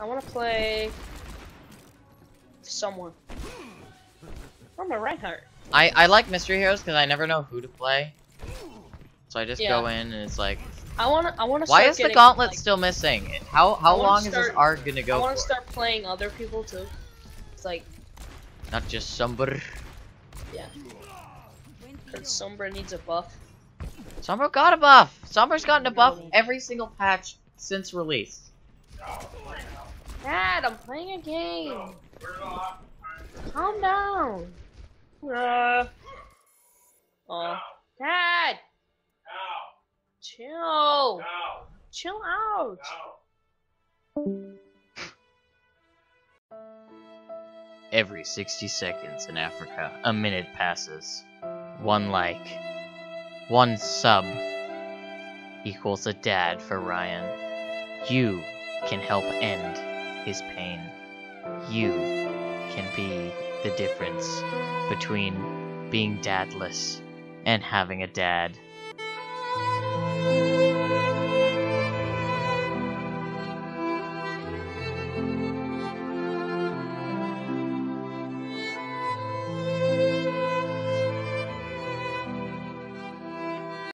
I want to play someone. I'm a Reinhardt. I like mystery heroes because I never know who to play, so I just go in and it's like. I want to. Why is the gauntlet like, still missing? And how long is this arc gonna go? I want to start playing other people too. It's like. Not just Sombra. Yeah. Because Sombra needs a buff. Sombra got a buff. Sombra's gotten a buff every single patch since release. Dad, I'm playing a game. Calm down. Oh, Dad. Chill. Chill out. Every 60 seconds in Africa, a minute passes. One sub equals a dad for Ryan. You can help end his pain. You can be the difference between being dadless and having a dad.